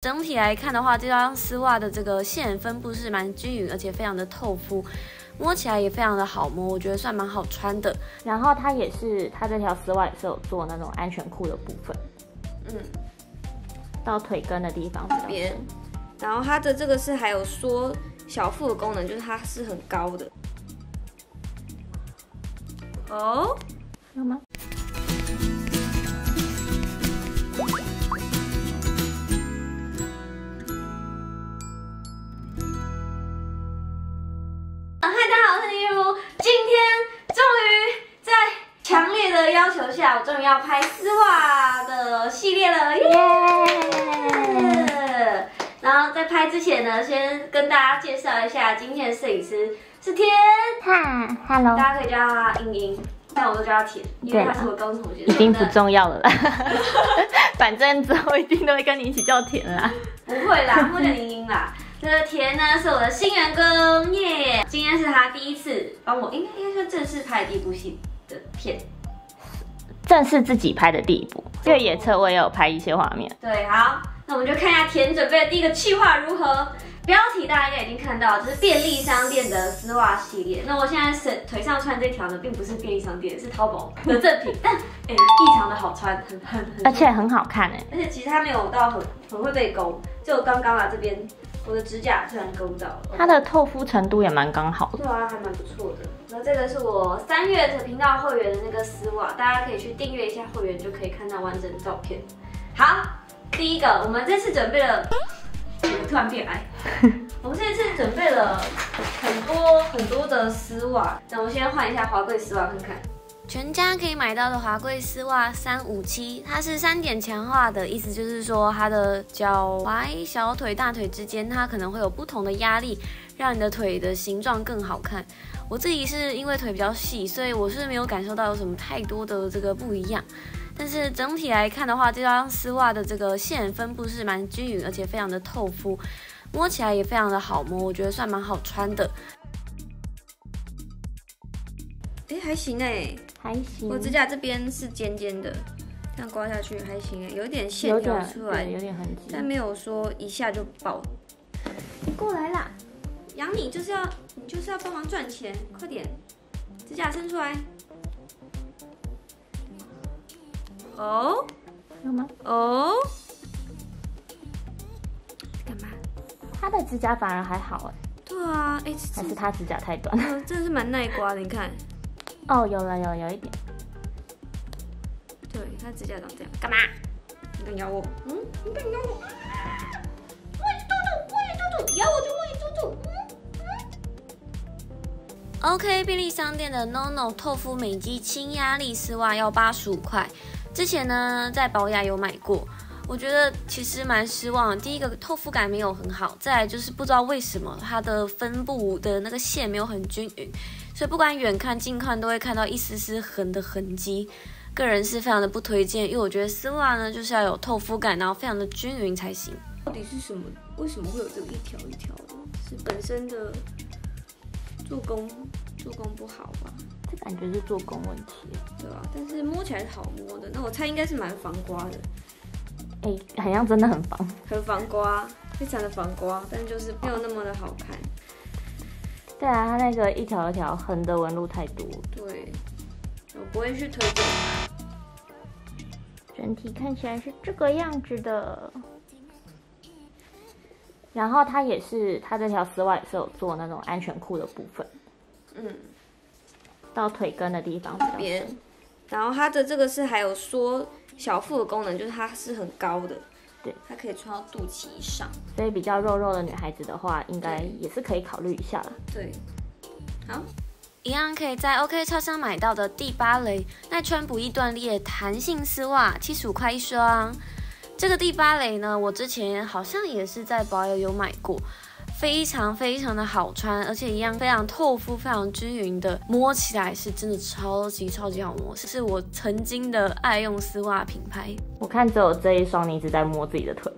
整体来看的话，这双丝袜的这个线分布是蛮均匀，而且非常的透肤，摸起来也非常的好摸，我觉得算蛮好穿的。然后它这条丝袜也是有做那种安全裤的部分，到腿根的地方这边。然后它的这个是还有缩小腹的功能，就是它是很高的。哦，有吗？ 要求下，我终于要拍丝袜的系列了，耶！ Yeah! 然后在拍之前呢，先跟大家介绍一下今天的摄影师是天，Hello， 大家可以叫他英英，但我都叫他田，因为他是我高中同学，已经不重要了啦，反正之后一定都会跟你一起叫田啦，不会啦，不叫英英啦。 这个田呢是我的新员工耶， 今天是他第一次帮我，应该说正式拍的第一部戏的片。 正是自己拍的第一部，越野车我也有拍一些画面。对，好，那我们就看一下田准备的第一个企划如何。标题大家应该已经看到，这是便利商店的丝袜系列。那我现在腿上穿这条呢，并不是便利商店，是淘宝的正品，但异常的好穿，很而且很好看而且其实它没有到很会被勾，就刚刚啊这边我的指甲虽然勾到了，它的透肤程度也蛮刚好的。对啊，还蛮不错的。 那这个是我3月的频道会员的那个丝袜，大家可以去订阅一下会员，就可以看到完整的照片。好，第一个，我们这次准备了，突然变矮。我们这次准备了很多的丝袜，那我先换一下华贵丝袜看看。全家可以买到的华贵丝袜357，它是3点强化的，意思就是说它的脚踝、小腿、大腿之间，它可能会有不同的压力，让你的腿的形状更好看。 我自己是因为腿比较细，所以我是没有感受到有什么太多的这个不一样。但是整体来看的话，这双丝袜的这个线分布是蛮均匀，而且非常的透肤，摸起来也非常的好摸，我觉得算蛮好穿的。还行还行。我指甲这边是尖尖的，这样刮下去还行有点线条出来，有点痕迹，但没有说一下就爆。过来啦！ 养你就是要，帮忙赚钱，快点，指甲伸出来。哦，有吗？哦，干嘛？他的指甲反而还好对啊，还是他指甲太短。真的是蛮耐刮的，你看。哦，有了，有一点。对，他指甲长这样，干嘛？你敢咬我？你敢咬我？喂，猪猪，咬我就喂猪猪。 OK， 便利商店的 NONO 透肤美肌轻压力丝袜要85块，之前呢在宝雅有买过，我觉得其实蛮失望的。第一个透肤感没有很好，再来就是不知道为什么它的分布的那个线没有很均匀，所以不管远看近看都会看到一丝丝痕的痕迹。个人是非常的不推荐，因为我觉得丝袜呢就是要有透肤感，然后非常的均匀才行。到底是什么？为什么会有这个一条一条的？是本身的？ 做工不好吧？这感觉是做工问题，对吧？但是摸起来是好摸的，那我猜应该是蛮防刮的。好像真的很防，非常的防刮，但就是没有那么的好看。对啊，它那个一条一条横的纹路太多。对，我不会去推荐它。整体看起来是这个样子的。 然后它这条丝袜也是有做那种安全裤的部分，到腿根的地方这边。然后它的这个是还有缩小腹的功能，就是它是很高的，对，它可以穿到肚脐以上。所以比较肉的女孩子的话，应该也是可以考虑一下啦。对，好。 一样可以在 OK 超商买到的第8类耐穿不易断裂弹性丝袜，75块一双。 这个第8类呢，我之前好像也是在宝雅有买过，非常的好穿，而且一样非常透肤、非常均匀的，摸起来是真的超级好摸，是我曾经的爱用丝袜品牌。我看只有这一双，你一直在摸自己的腿，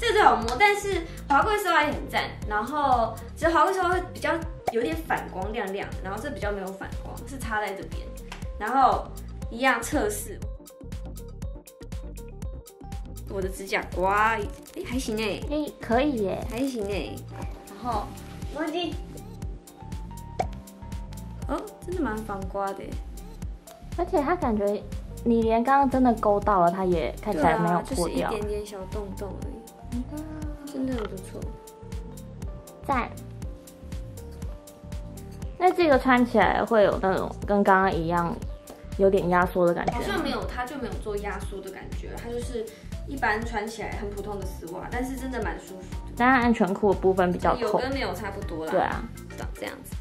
这最好摸。但是华贵丝袜也很赞，然后其实华贵丝袜会比较有点反光亮，然后这比较没有反光，是插在这边，然后一样测试。我的指甲刮，哎，还行哎，哎，可以耶，还行哎。然后，摩的，哦，真的蛮防刮的。而且它感觉你连刚刚真的勾到了，它也看起来没有破掉，就是一点点小洞洞而已。真的很不错，赞。 那这个穿起来会有那种跟刚刚一样有点压缩的感觉，好像没有，它就没有做压缩的感觉，它就是一般穿起来很普通的丝袜，但是真的蛮舒服的。当然安全裤的部分比较有跟没有差不多啦。对啊，长这样子，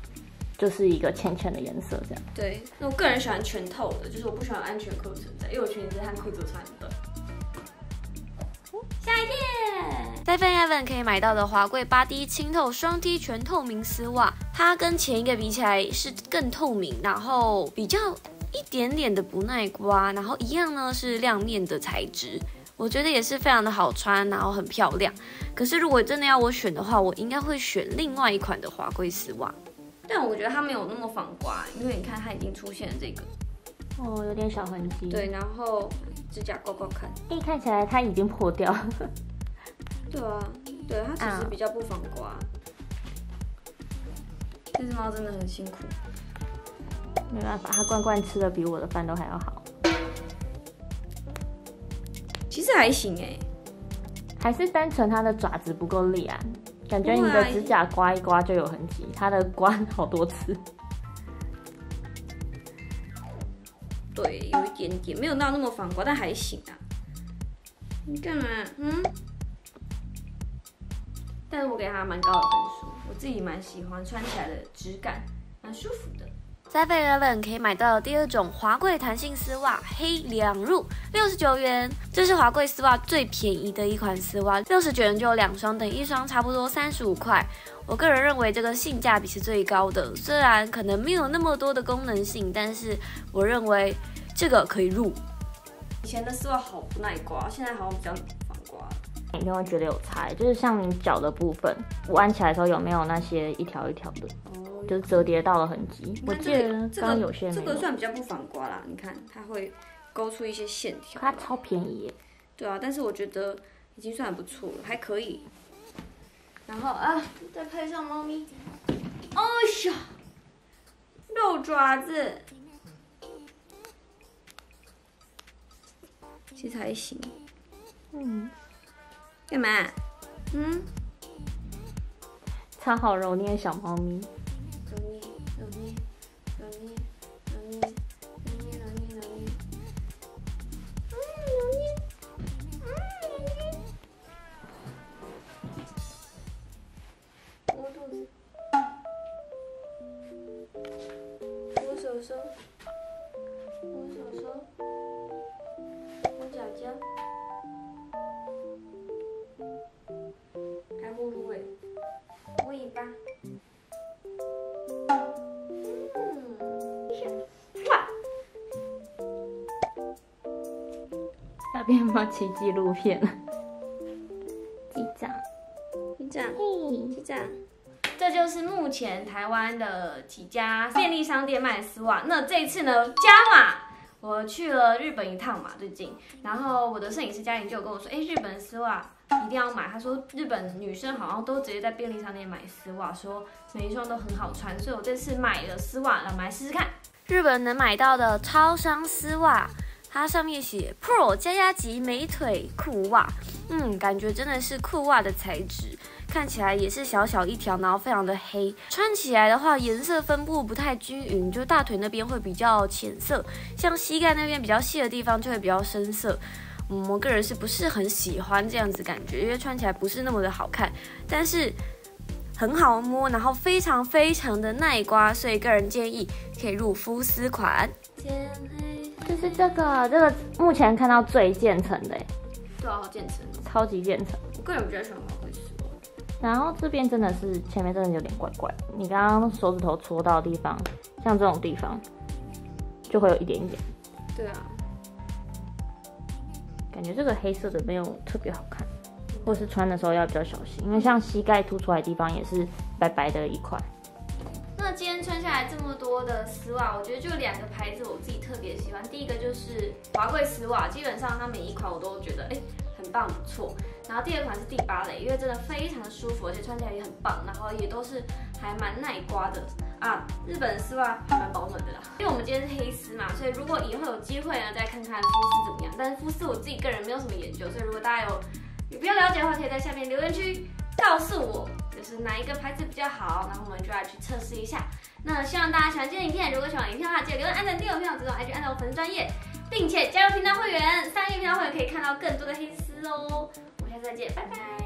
就是一个浅浅的颜色这样。对，那我个人喜欢全透的，就是我不喜欢安全裤的存在，因为我裙子和裤子穿不到。下一件。 戴芬·埃文可以买到的华贵8D 清透双 T 全透明丝袜，它跟前一个比起来是更透明，然后比较一点点的不耐刮，然后一样呢是亮面的材质，我觉得也是非常的好穿，然后很漂亮。可是如果真的要我选的话，我应该会选另外一款的华贵丝袜，但我觉得它没有那么防刮，因为你看它已经出现了这个，哦，有点小痕迹。对，然后指甲刮刮看，哎，看起来它已经破掉了。对啊，对它其实比较不防刮。这只猫真的很辛苦，没办法，它罐罐吃的比我的饭都还要好。其实还行哎，还是单纯它的爪子不够利啊，感觉你的指甲刮一刮就有痕迹，它的刮好多次。对，有一点点，没有到那么防刮，但还行啊。你干嘛？嗯？ 但是我给它蛮高的分数，我自己蛮喜欢，穿起来的质感蛮舒服的。戴芬·埃文可以买到的第二种华贵弹性丝袜，黑两入，69元。这是华贵丝袜最便宜的一款丝袜，69元就有2双，等一双差不多35块。我个人认为这个性价比是最高的，虽然可能没有那么多的功能性，但是我认为这个可以入。以前的丝袜好不耐刮，现在好像比较防刮。 你就会觉得有差，就是像你脚的部分，我按起来的时候有没有那些一条一条的，哦、就是折叠到了痕迹。我记得刚有些这个算比较不防刮啦，你看它会勾出一些线条。它超便宜耶。对啊，但是我觉得已经算不错了，还可以。然后啊，再配上猫咪，哦呀，肉爪子，其实还行，嗯。 干嘛？嗯，超好揉捏小猫咪。揉捏，揉捏，揉捏，揉捏，揉捏，揉捏，揉捏。嗯，揉捏，嗯，揉捏。捂肚子，捂手手，捂手手，捂脚脚。 那边有奇迹录片了，机长，机长，机长，这就是目前台湾的几家便利商店卖的丝袜。那这一次呢，加码，我去了日本一趟嘛，最近，然后我的摄影师嘉玲就跟我说，哎，日本丝袜。 一定要买，他说日本女生好像都直接在便利商店买丝袜，说每一双都很好穿，所以我这次买了丝袜，让我们来试试看。日本能买到的超商丝袜，它上面写 Pro 加压级美腿裤袜，感觉真的是裤袜的材质，看起来也是小小一条，然后非常的黑，穿起来的话颜色分布不太均匀，就大腿那边会比较浅色，像膝盖那边比较细的地方就会比较深色。 我个人是不是很喜欢这样子感觉，因为穿起来不是那么的好看，但是很好摸，然后非常非常的耐刮，所以个人建议可以入肤丝款。就是这个目前看到最渐层的，对啊，好渐层，超级渐层。我个人比较喜欢毛灰色。然后这边真的是前面真的有点怪怪，你刚刚手指头戳到的地方，像这种地方就会有一点一点。对啊。 感觉这个黑色的没有特别好看，或是穿的时候要比较小心，因为像膝盖凸出来的地方也是白白的一块。那今天穿下来这么多的丝袜，我觉得就2个牌子我自己特别喜欢，第一个就是华贵丝袜，基本上它每一款我都觉得哎很棒，不错。然后第二款是第八类，因为真的非常舒服，而且穿起来也很棒，然后也都是还蛮耐刮的啊。日本的丝袜还蛮保暖的啦，因为我们今天是黑丝嘛，所以如果以后有机会呢，再看看肤丝怎么样。但是肤丝我自己个人没有什么研究，所以如果大家有比较了解的话，可以在下面留言区告诉我。 就是哪一个牌子比较好，然后我们就来去测试一下。那希望大家喜欢今天影片，如果喜欢影片的话，记得留言、按赞、订阅我频道，追踪 IG 按照我粉丝专业，并且加入频道会员。3月频道会员可以看到更多的黑丝哦。我们下次再见，拜拜。